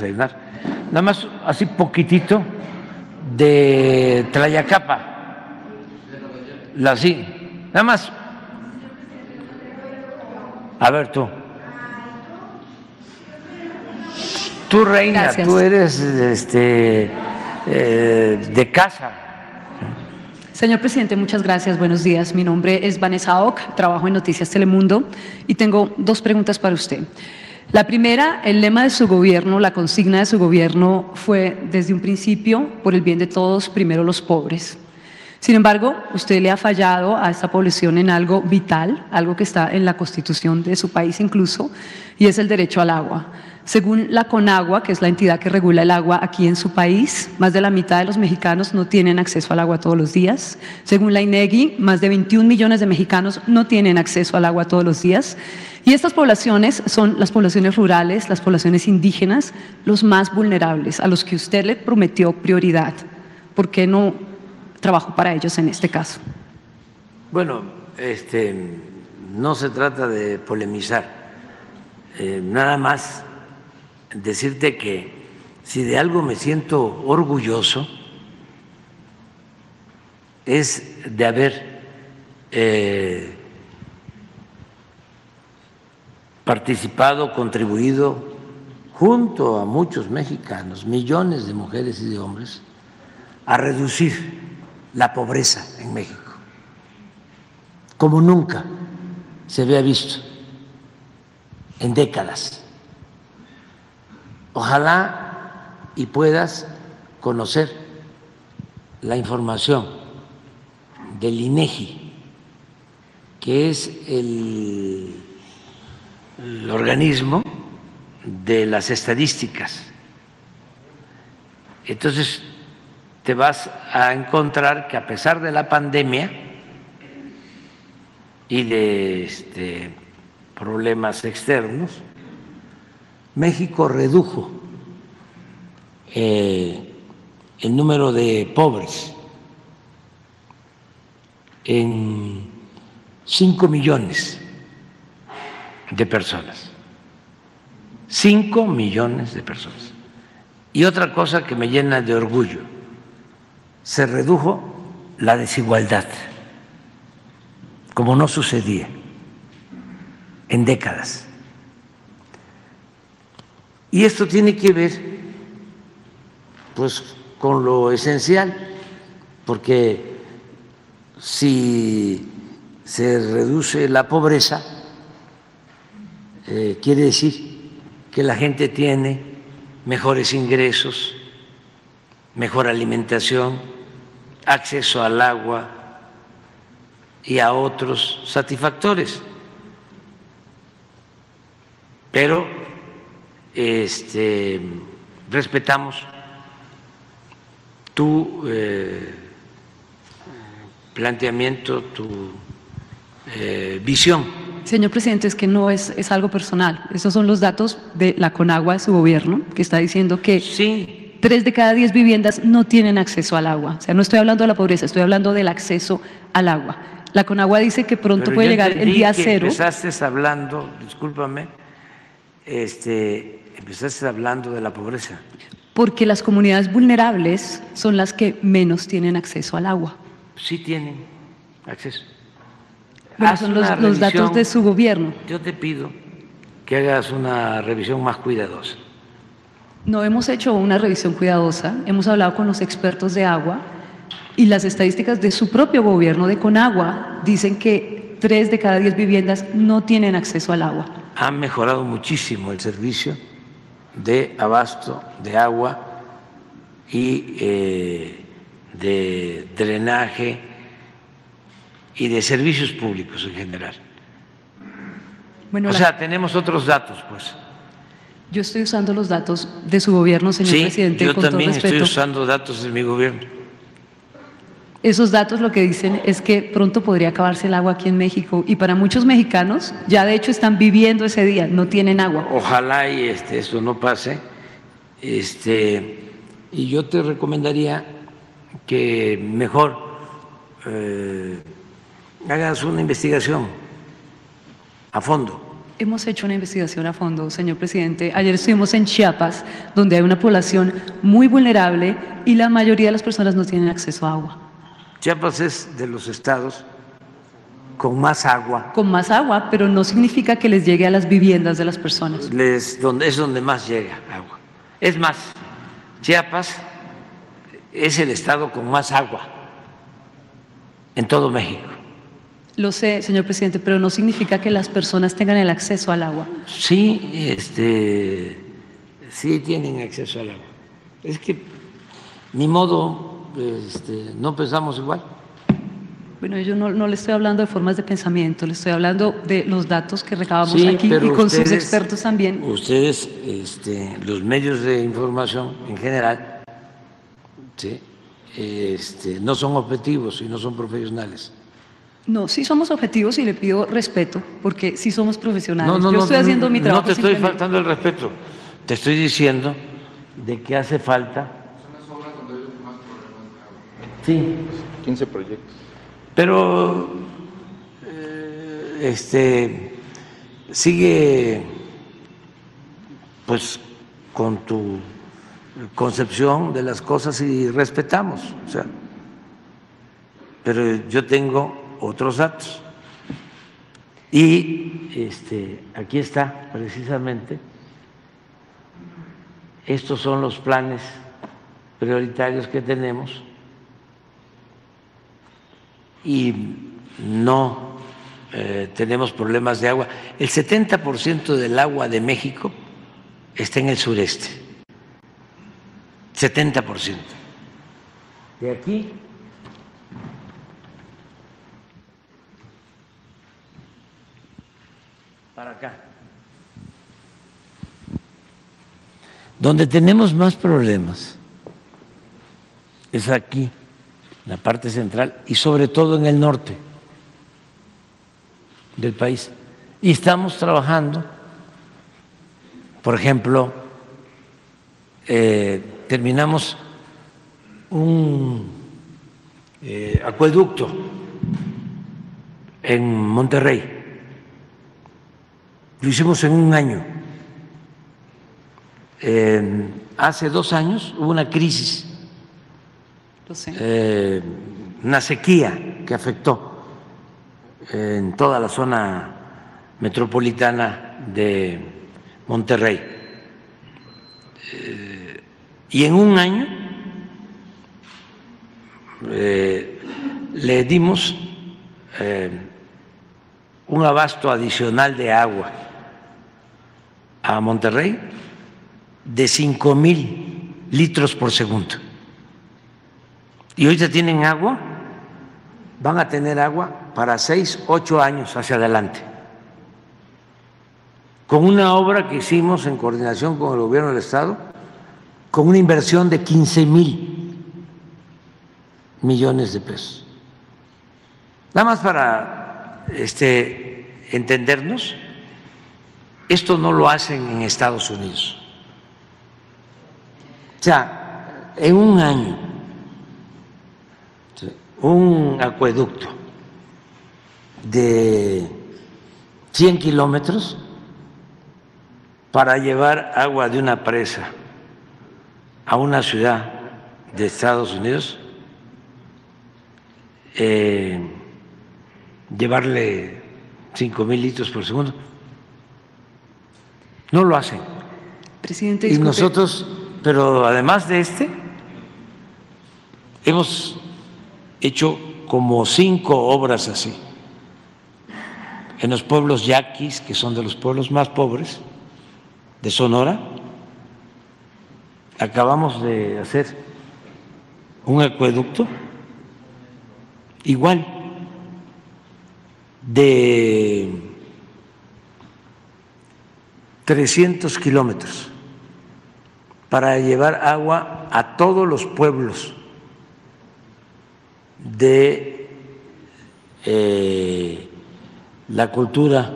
desayunar. Nada más así poquitito de Tlayacapa, la sí, nada más. A ver tú. Tú, reina, gracias. Tú eres de casa. Señor presidente, muchas gracias. Buenos días. Mi nombre es Vanessa Hauc, trabajo en Noticias Telemundo y tengo dos preguntas para usted. La primera, el lema de su gobierno, la consigna de su gobierno fue desde un principio, por el bien de todos, primero los pobres. Sin embargo, usted le ha fallado a esta población en algo vital, algo que está en la constitución de su país incluso, y es el derecho al agua. Según la CONAGUA, que es la entidad que regula el agua aquí en su país, más de la mitad de los mexicanos no tienen acceso al agua todos los días. Según la INEGI, más de 21 millones de mexicanos no tienen acceso al agua todos los días. Y estas poblaciones son las poblaciones rurales, las poblaciones indígenas, los más vulnerables, a los que usted le prometió prioridad. ¿Por qué no trabajo para ellos en este caso? Bueno, no se trata de polemizar, nada más decirte que si de algo me siento orgulloso es de haber participado, contribuido junto a muchos mexicanos, millones de mujeres y de hombres, a reducir la pobreza en México, como nunca se había visto en décadas. Ojalá y puedas conocer la información del INEGI, que es el organismo de las estadísticas. Entonces, te vas a encontrar que a pesar de la pandemia y de problemas externos, México redujo el número de pobres en 5 millones de personas. 5 millones de personas. Y otra cosa que me llena de orgullo: se redujo la desigualdad, como no sucedía en décadas. Y esto tiene que ver, pues, con lo esencial, porque si se reduce la pobreza, quiere decir que la gente tiene mejores ingresos, mejor alimentación, acceso al agua y a otros satisfactores. Pero respetamos tu planteamiento, tu visión. Señor presidente, es que no es algo personal. Esos son los datos de la CONAGUA de su gobierno, que está diciendo que sí, 3 de cada 10 viviendas no tienen acceso al agua. O sea, no estoy hablando de la pobreza, estoy hablando del acceso al agua. La CONAGUA dice que pronto puede llegar el día cero. Empezaste hablando, discúlpame, empezaste hablando de la pobreza. Porque las comunidades vulnerables son las que menos tienen acceso al agua. Sí tienen acceso. Bueno, son los datos de su gobierno. Yo te pido que hagas una revisión más cuidadosa. No hemos hecho una revisión cuidadosa, hemos hablado con los expertos de agua y las estadísticas de su propio gobierno de CONAGUA dicen que 3 de cada 10 viviendas no tienen acceso al agua. Ha mejorado muchísimo el servicio de abasto de agua y de drenaje y de servicios públicos en general. Bueno, o sea, tenemos otros datos, pues. Yo estoy usando los datos de su gobierno, señor presidente. Yo también estoy usando datos de mi gobierno. Esos datos lo que dicen es que pronto podría acabarse el agua aquí en México y para muchos mexicanos ya de hecho están viviendo ese día, no tienen agua. Ojalá y eso no pase. Y yo te recomendaría que mejor hagas una investigación a fondo. hemos hecho una investigación a fondo, señor presidente. Ayer estuvimos en Chiapas, donde hay una población muy vulnerable y la mayoría de las personas no tienen acceso a agua. Chiapas es de los estados con más agua. Con más agua, pero no significa que les llegue a las viviendas de las personas. Es donde más llega agua. Es más, Chiapas es el estado con más agua en todo México. Lo sé, señor presidente, pero no significa que las personas tengan el acceso al agua. Sí, sí tienen acceso al agua. Es que ni modo, no pensamos igual. Bueno, yo no le estoy hablando de formas de pensamiento, le estoy hablando de los datos que recabamos aquí y con sus expertos también. Ustedes, los medios de información en general, no son objetivos y no son profesionales. No, sí somos objetivos y le pido respeto, porque sí somos profesionales. Yo estoy haciendo mi trabajo. No te estoy faltando el respeto, te estoy diciendo de que hace falta. Son las obras donde hay más problemas. Sí. 15 proyectos. Pero sigue pues con tu concepción de las cosas y respetamos, o sea, pero yo tengo otros datos. Y aquí está precisamente, estos son los planes prioritarios que tenemos y no tenemos problemas de agua. El 70% del agua de México está en el sureste, 70%. De aquí para acá. Donde tenemos más problemas es aquí, en la parte central y sobre todo en el norte del país. Y estamos trabajando, por ejemplo, terminamos un acueducto en Monterrey. Lo hicimos en un año. Hace 2 años hubo una crisis, una sequía que afectó en toda la zona metropolitana de Monterrey. Y en un año le dimos un abasto adicional de agua a Monterrey de 5,000 litros por segundo. Y hoy ya tienen agua, van a tener agua para 6, 8 años hacia adelante. Con una obra que hicimos en coordinación con el gobierno del estado, con una inversión de 15,000 millones de pesos. Nada más para entendernos, esto no lo hacen en Estados Unidos. O sea, en un año, un acueducto de 100 kilómetros para llevar agua de una presa a una ciudad de Estados Unidos, llevarle 5,000 litros por segundo, no lo hacen. Presidente, disculpe. Y nosotros, pero además de hemos hecho como 5 obras así, en los pueblos yaquis, que son de los pueblos más pobres de Sonora. Acabamos de hacer un acueducto igual de 300 kilómetros para llevar agua a todos los pueblos de la cultura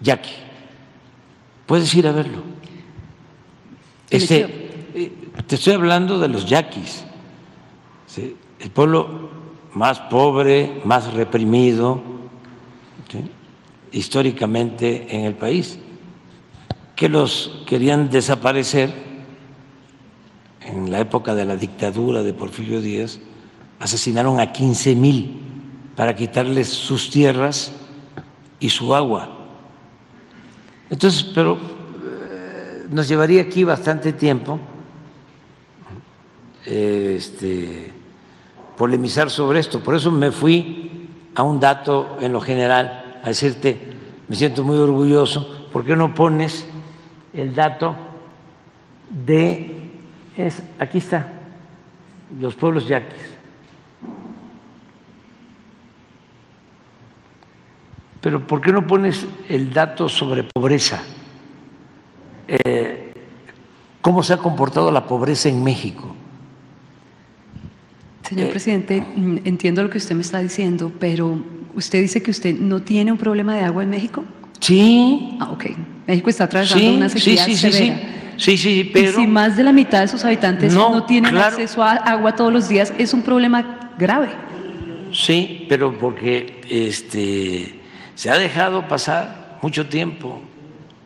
yaqui. Puedes ir a verlo. Te estoy hablando de los yaquis, ¿sí? El pueblo más pobre, más reprimido, ¿sí? históricamente en el país, que los querían desaparecer en la época de la dictadura de Porfirio Díaz. Asesinaron a 15,000 para quitarles sus tierras y su agua. Entonces, pero nos llevaría aquí bastante tiempo polemizar sobre esto. Por eso me fui a un dato en lo general, a decirte, me siento muy orgulloso, ¿por qué no pones el dato de, aquí está, los pueblos yaquis? Pero ¿por qué no pones el dato sobre pobreza? ¿Cómo se ha comportado la pobreza en México? Señor presidente, entiendo lo que usted me está diciendo, pero usted dice que usted no tiene un problema de agua en México. Sí. Ah, ok. México está atravesando una sequía severa. Sí, pero... Y si más de la mitad de sus habitantes no tienen acceso a agua todos los días, es un problema grave. Sí, pero porque se ha dejado pasar mucho tiempo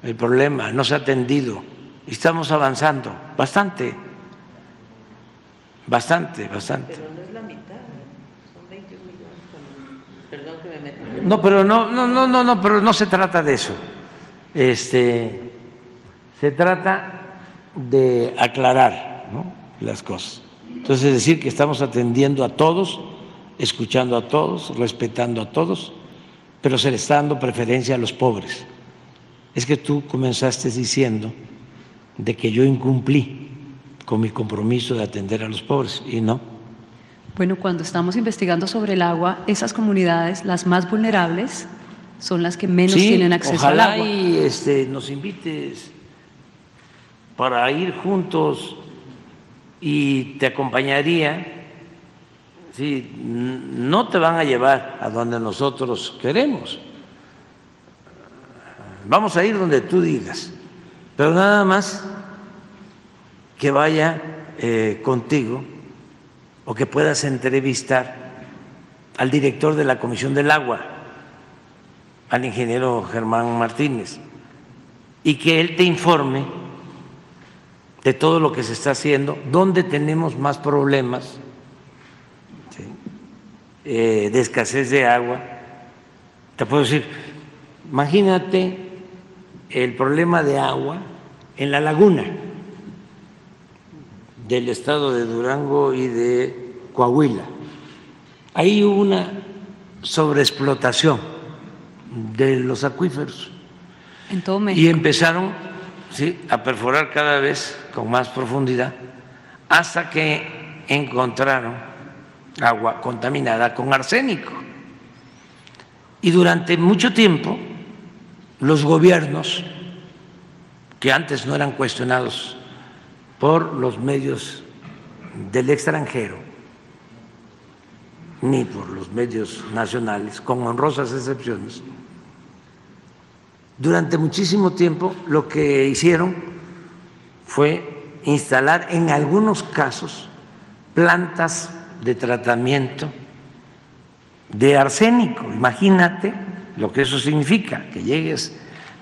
el problema, no se ha atendido. Estamos avanzando bastante. Pero no es la mitad, son 21 millones. Perdón que me meto. No, pero no, pero no se trata de eso. Se trata de aclarar, ¿no?, las cosas. Entonces, decir que estamos atendiendo a todos, escuchando a todos, respetando a todos, pero se le está dando preferencia a los pobres. Es que tú comenzaste diciendo de que yo incumplí con mi compromiso de atender a los pobres, y no. Bueno, cuando estamos investigando sobre el agua, esas comunidades, las más vulnerables, son las que menos tienen acceso al agua. Ojalá y nos invites para ir juntos, y te acompañaría. Sí, no te van a llevar a donde nosotros queremos. Vamos a ir donde tú digas, pero nada más que vaya contigo, o que puedas entrevistar al director de la Comisión del Agua, al ingeniero Germán Martínez, y que él te informe de todo lo que se está haciendo, dónde tenemos más problemas de escasez de agua. Te puedo decir, imagínate el problema de agua en la laguna del estado de Durango y de Coahuila. Ahí hubo una sobreexplotación de los acuíferos. En todo México. Y empezaron a perforar cada vez con más profundidad hasta que encontraron agua contaminada con arsénico. Y durante mucho tiempo los gobiernos, que antes no eran cuestionados por los medios del extranjero ni por los medios nacionales, con honrosas excepciones, durante muchísimo tiempo lo que hicieron fue instalar en algunos casos plantas de tratamiento de arsénico. Imagínate lo que eso significa, que llegues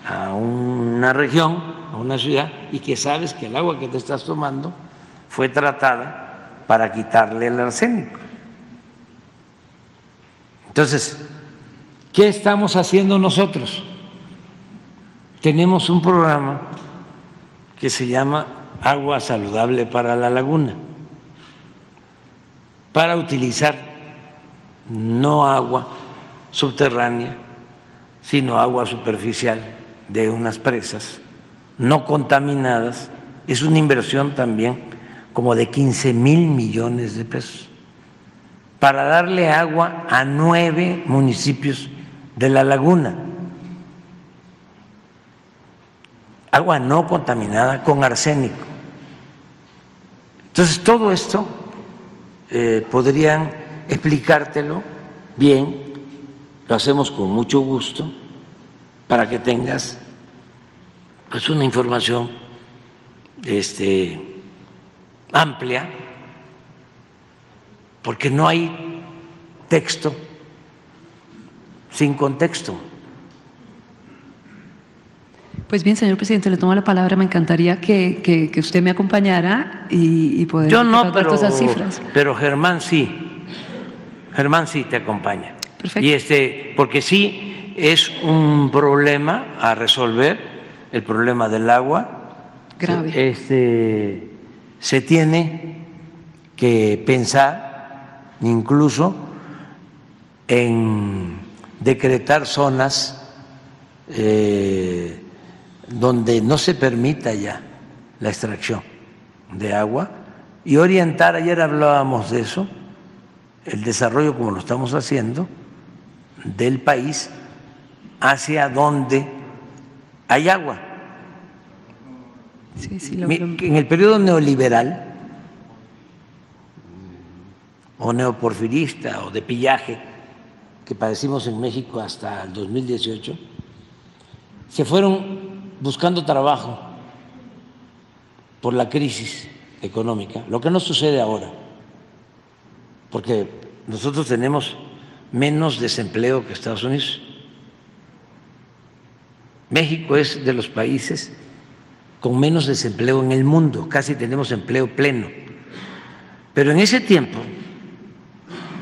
a una región, a una ciudad, y que sabes que el agua que te estás tomando fue tratada para quitarle el arsénico. Entonces, ¿qué estamos haciendo nosotros? Tenemos un programa que se llama Agua Saludable para la Laguna, para utilizar no agua subterránea, sino agua superficial de unas presas no contaminadas. Es una inversión también como de 15,000 millones de pesos para darle agua a 9 municipios de la laguna. Agua no contaminada con arsénico. Entonces, todo esto podrían explicártelo bien, lo hacemos con mucho gusto para que tengas pues una información amplia, porque no hay texto sin contexto. Pues bien, señor presidente, le tomo la palabra. Me encantaría que usted me acompañara y poder... Yo no, pero esas cifras. Pero Germán sí. Germán sí te acompaña. Perfecto. Y porque sí es un problema a resolver, el problema del agua. Grave. Se tiene que pensar incluso en decretar zonas donde no se permita ya la extracción de agua y orientar, ayer hablábamos de eso, el desarrollo como lo estamos haciendo del país hacia donde hay agua. Sí, sí, en el periodo neoliberal o neoporfirista o de pillaje que padecimos en México hasta el 2018, se fueron buscando trabajo por la crisis económica, lo que no sucede ahora, porque nosotros tenemos menos desempleo que Estados Unidos. México es de los países con menos desempleo en el mundo, casi tenemos empleo pleno. Pero en ese tiempo,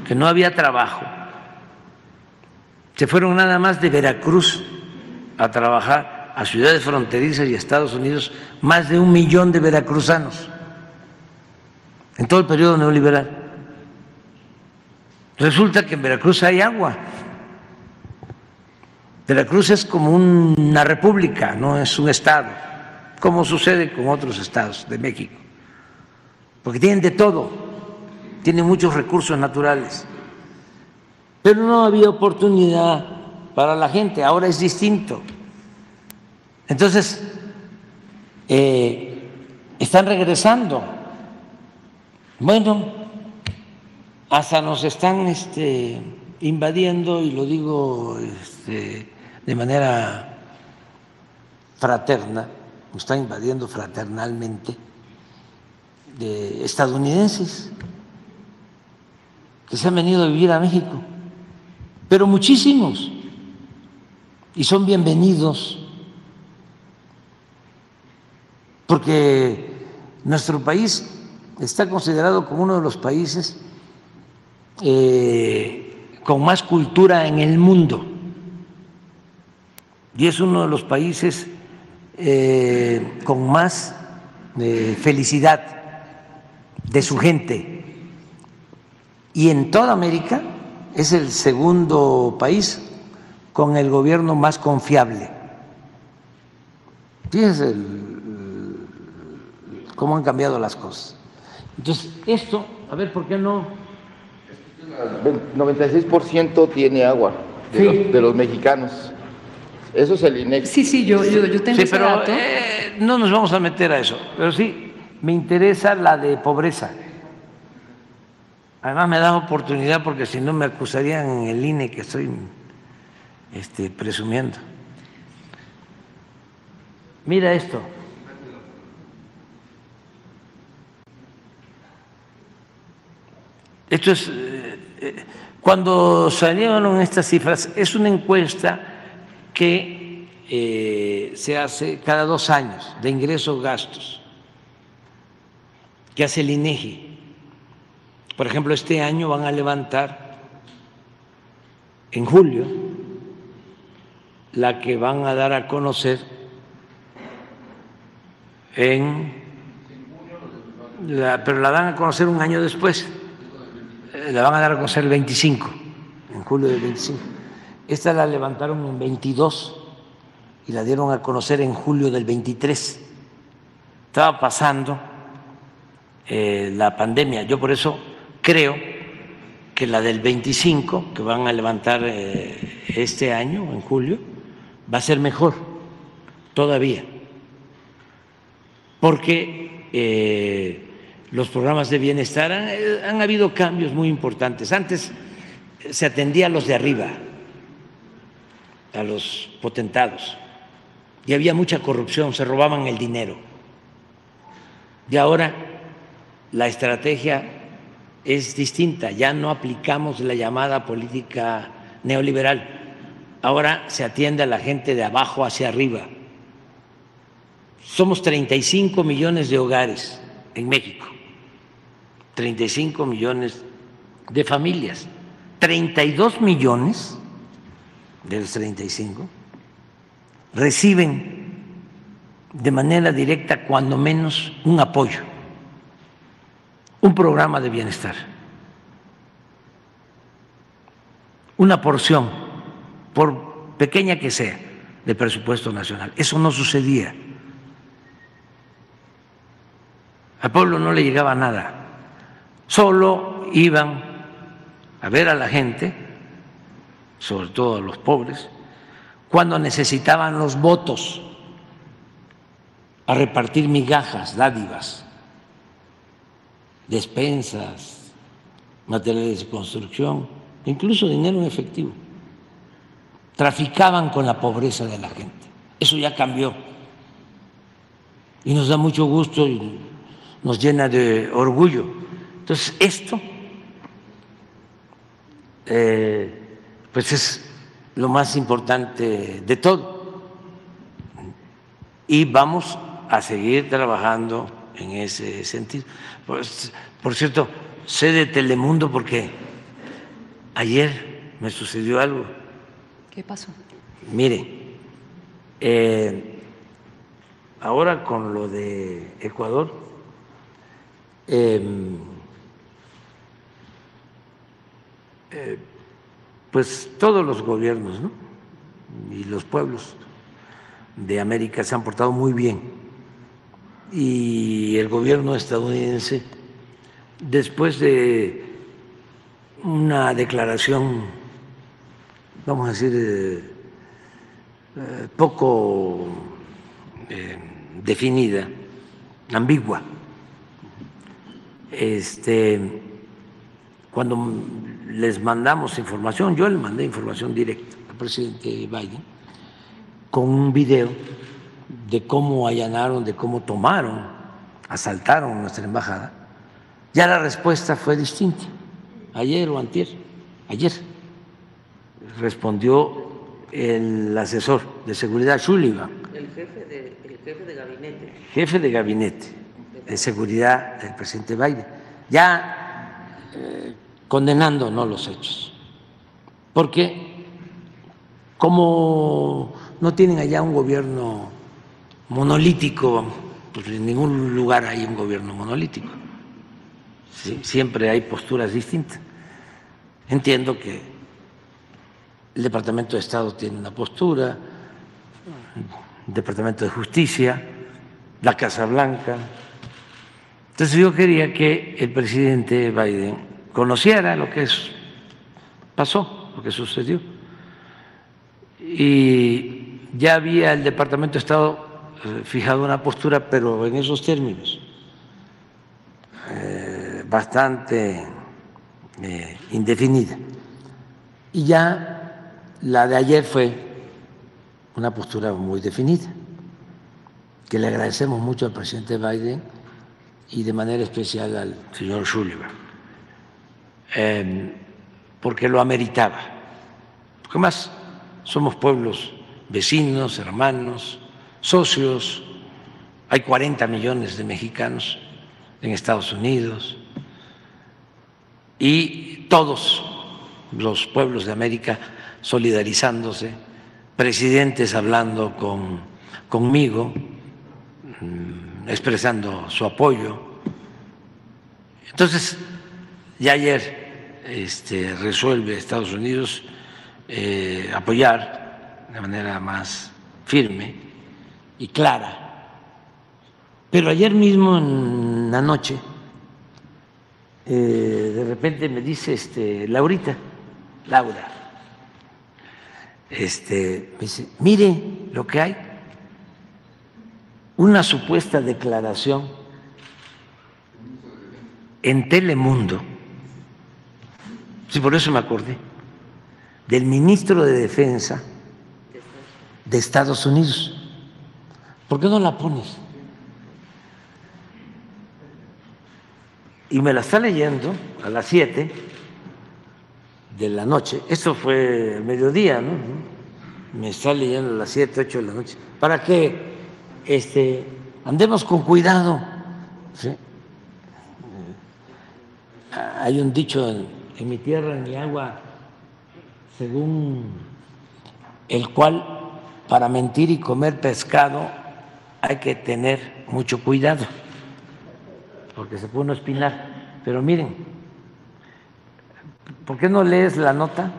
que no había trabajo, se fueron nada más de Veracruz a trabajar a ciudades fronterizas y a Estados Unidos, más de 1 millón de veracruzanos en todo el periodo neoliberal. Resulta que en Veracruz hay agua. Veracruz es como una república, no es un estado, como sucede con otros estados de México, porque tienen de todo, tienen muchos recursos naturales, pero no había oportunidad para la gente. Ahora es distinto. Entonces, están regresando. Bueno, hasta nos están invadiendo, y lo digo de manera fraterna, nos están invadiendo fraternalmente de estadounidenses que se han venido a vivir a México, pero muchísimos, y son bienvenidos, porque nuestro país está considerado como uno de los países con más cultura en el mundo, y es uno de los países con más felicidad de su gente, y en toda América es el segundo país con el gobierno más confiable. Fíjense cómo han cambiado las cosas. Entonces, esto, a ver, ¿por qué no? El 96% tiene agua de, sí, de los mexicanos. Eso es el INEGI. Sí, sí, yo tengo ese dato. No nos vamos a meter a eso, pero sí, me interesa la de pobreza. Además, me das oportunidad porque si no me acusarían en el INE que estoy presumiendo. Mira esto. Esto es, cuando salieron estas cifras, es una encuesta que se hace cada 2 años de ingresos gastos, que hace el INEGI. Por ejemplo, este año van a levantar, en julio, la que van a dar a conocer pero la van a conocer un año después. La van a dar a conocer el 25, en julio del 25. Esta la levantaron en 22 y la dieron a conocer en julio del 23. Estaba pasando la pandemia. Yo por eso creo que la del 25, que van a levantar este año, en julio, va a ser mejor todavía. Porque... los programas de bienestar han habido cambios muy importantes. Antes se atendía a los de arriba, a los potentados, y había mucha corrupción, se robaban el dinero. Y ahora la estrategia es distinta, ya no aplicamos la llamada política neoliberal, ahora se atiende a la gente de abajo hacia arriba, Somos 35 millones de hogares en México, 35 millones de familias, 32 millones de los 35 reciben de manera directa cuando menos un apoyo, un programa de bienestar, una porción, por pequeña que sea, de presupuesto nacional. Eso no sucedía. Al pueblo no le llegaba nada. Solo iban a ver a la gente, sobre todo a los pobres, cuando necesitaban los votos, a repartir migajas, dádivas, despensas, materiales de construcción, incluso dinero en efectivo. Traficaban con la pobreza de la gente. Eso ya cambió. Y nos da mucho gusto y nos llena de orgullo. Entonces, esto pues es lo más importante de todo. Y vamos a seguir trabajando en ese sentido. Por cierto, sé de Telemundo porque ayer me sucedió algo. ¿Qué pasó? Mire, ahora con lo de Ecuador, pues todos los gobiernos, ¿no?, y los pueblos de América se han portado muy bien, y el gobierno estadounidense, después de una declaración, vamos a decir, poco definida, ambigua, cuando les mandamos información, yo le mandé información directa al presidente Biden, con un video de cómo allanaron, de cómo tomaron, asaltaron nuestra embajada, ya la respuesta fue distinta. Ayer o antier, ayer, respondió el asesor de seguridad, Sullivan. El jefe de gabinete. Jefe de gabinete de seguridad del presidente Biden, ya condenando, ¿no?, los hechos. Porque como no tienen allá un gobierno monolítico, porque en ningún lugar hay un gobierno monolítico. Sí, siempre hay posturas distintas. Entiendo que el Departamento de Estado tiene una postura, el Departamento de Justicia, la Casa Blanca. Entonces yo quería que el presidente Biden conociera lo que pasó, lo que sucedió. Y ya había el Departamento de Estado fijado una postura, pero en esos términos, bastante indefinida. Y ya la de ayer fue una postura muy definida, que le agradecemos mucho al presidente Biden y de manera especial al señor Sullivan, porque lo ameritaba. Porque más somos pueblos vecinos, hermanos, socios. Hay 40 millones de mexicanos en Estados Unidos y todos los pueblos de América solidarizándose, presidentes hablando conmigo, expresando su apoyo. Entonces, ya ayer resuelve Estados Unidos apoyar de manera más firme y clara. Pero ayer mismo en la noche, de repente me dice Laura, me dice, mire lo que hay, una supuesta declaración en Telemundo, sí, por eso me acordé, del ministro de Defensa de Estados Unidos. ¿Por qué no la pones? Y me la está leyendo a las 7 de la noche. Eso fue el mediodía, ¿no? Me está leyendo a las 7, 8 de la noche. Para que andemos con cuidado, ¿sí? Hay un dicho en mi tierra, en mi agua, según el cual para mentir y comer pescado hay que tener mucho cuidado, porque se puede uno espinar. Pero miren, ¿por qué no lees la nota?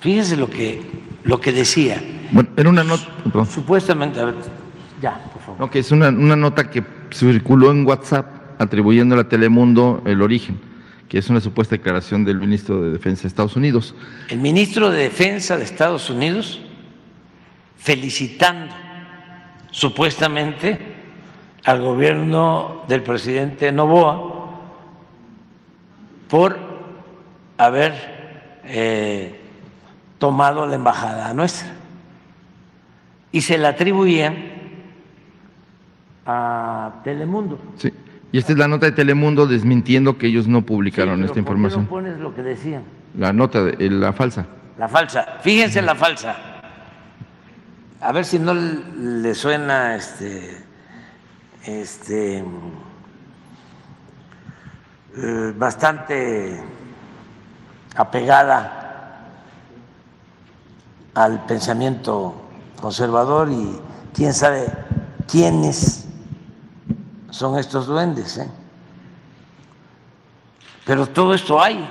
Fíjense lo que decía. Bueno, era una nota. Supuestamente, a ver, ya, por favor. No, que es una nota que circuló en WhatsApp atribuyéndole a Telemundo el origen, que es una supuesta declaración del ministro de Defensa de Estados Unidos. El ministro de Defensa de Estados Unidos felicitando supuestamente al gobierno del presidente Noboa por haber tomado la embajada nuestra, y se la atribuían a Telemundo. Sí. Y esta es la nota de Telemundo desmintiendo que ellos no publicaron esta información. ¿Por qué no pones lo que decían? La nota, la falsa. La falsa. Fíjense la falsa. A ver si no le suena bastante apegada al pensamiento conservador, y quién sabe quiénes son estos duendes, ¿eh? Pero todo esto hay.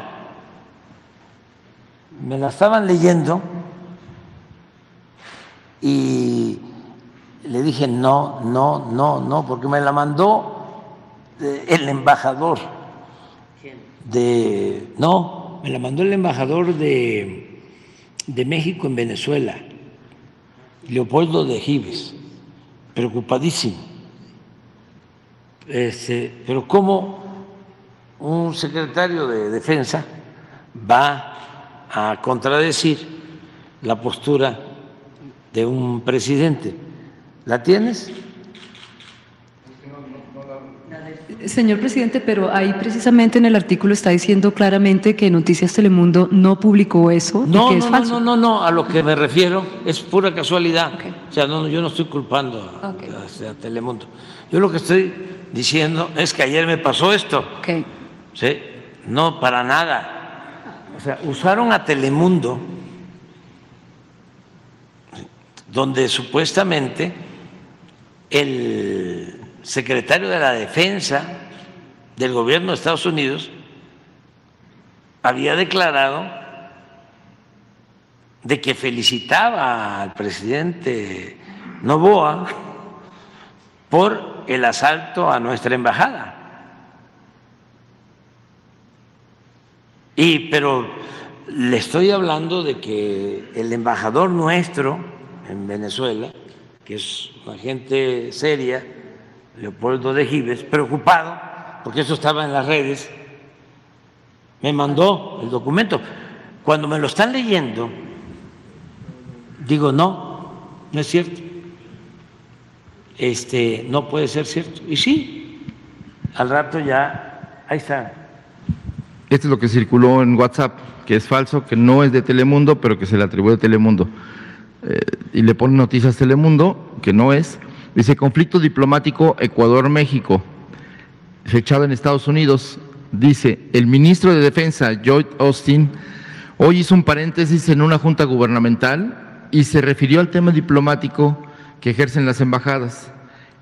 Me la estaban leyendo y le dije no, porque me la mandó el embajador de me la mandó el embajador de México en Venezuela, Leopoldo de Gibes, preocupadísimo. Pero ¿cómo un secretario de Defensa va a contradecir la postura de un presidente? ¿La tienes? Señor presidente, pero ahí precisamente en el artículo está diciendo claramente que Noticias Telemundo no publicó eso. No, que es falso. No, a lo que me refiero es pura casualidad. Okay. O sea, yo no estoy culpando a Telemundo. Yo lo que estoy diciendo es que ayer me pasó esto. Okay. ¿Sí? No, para nada. O sea, usaron a Telemundo, donde supuestamente el secretario de la Defensa del gobierno de Estados Unidos había declarado de que felicitaba al presidente Noboa por el asalto a nuestra embajada. Pero le estoy hablando de que el embajador nuestro en Venezuela, que es una gente seria, Leopoldo de Gibes, preocupado, porque eso estaba en las redes, me mandó el documento. Cuando me lo están leyendo, digo, no es cierto. No puede ser cierto. Y sí, al rato ya, ahí está. Esto es lo que circuló en WhatsApp, que es falso, que no es de Telemundo, pero que se le atribuye a Telemundo. Y le ponen Noticias Telemundo, que no es. Dice: conflicto diplomático Ecuador-México, fechado en Estados Unidos. Dice: el ministro de Defensa, Lloyd Austin, hoy hizo un paréntesis en una junta gubernamental y se refirió al tema diplomático que ejercen las embajadas.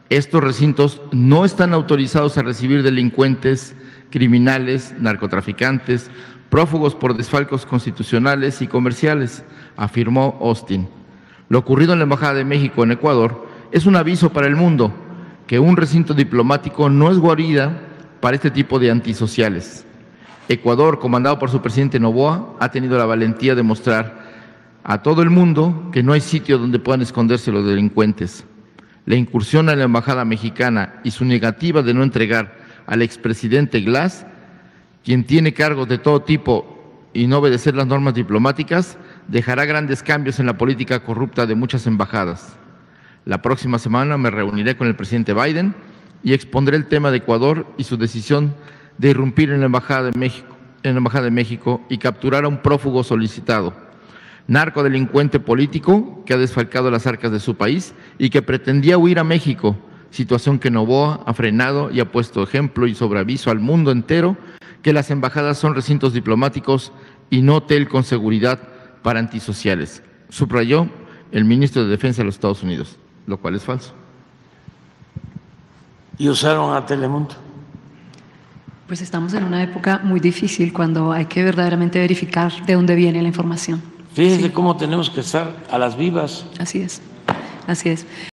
Estos recintos no están autorizados a recibir delincuentes, criminales, narcotraficantes, prófugos por desfalcos constitucionales y comerciales, afirmó Austin. Lo ocurrido en la Embajada de México en Ecuador es un aviso para el mundo que un recinto diplomático no es guarida para este tipo de antisociales. Ecuador, comandado por su presidente Noboa, ha tenido la valentía de mostrar a todo el mundo que no hay sitio donde puedan esconderse los delincuentes. La incursión a la embajada mexicana y su negativa de no entregar al expresidente Glass, quien tiene cargos de todo tipo, y no obedecer las normas diplomáticas, dejará grandes cambios en la política corrupta de muchas embajadas. La próxima semana me reuniré con el presidente Biden y expondré el tema de Ecuador y su decisión de irrumpir en la Embajada de México y capturar a un prófugo solicitado. narcodelincuente político que ha desfalcado las arcas de su país y que pretendía huir a México, situación que Noboa ha frenado y ha puesto ejemplo y sobre aviso al mundo entero que las embajadas son recintos diplomáticos y no hotel con seguridad para antisociales, subrayó el ministro de Defensa de los Estados Unidos, lo cual es falso. ¿Y usaron a Telemundo? Pues estamos en una época muy difícil cuando hay que verdaderamente verificar de dónde viene la información. Fíjense cómo tenemos que estar a las vivas. Así es, así es.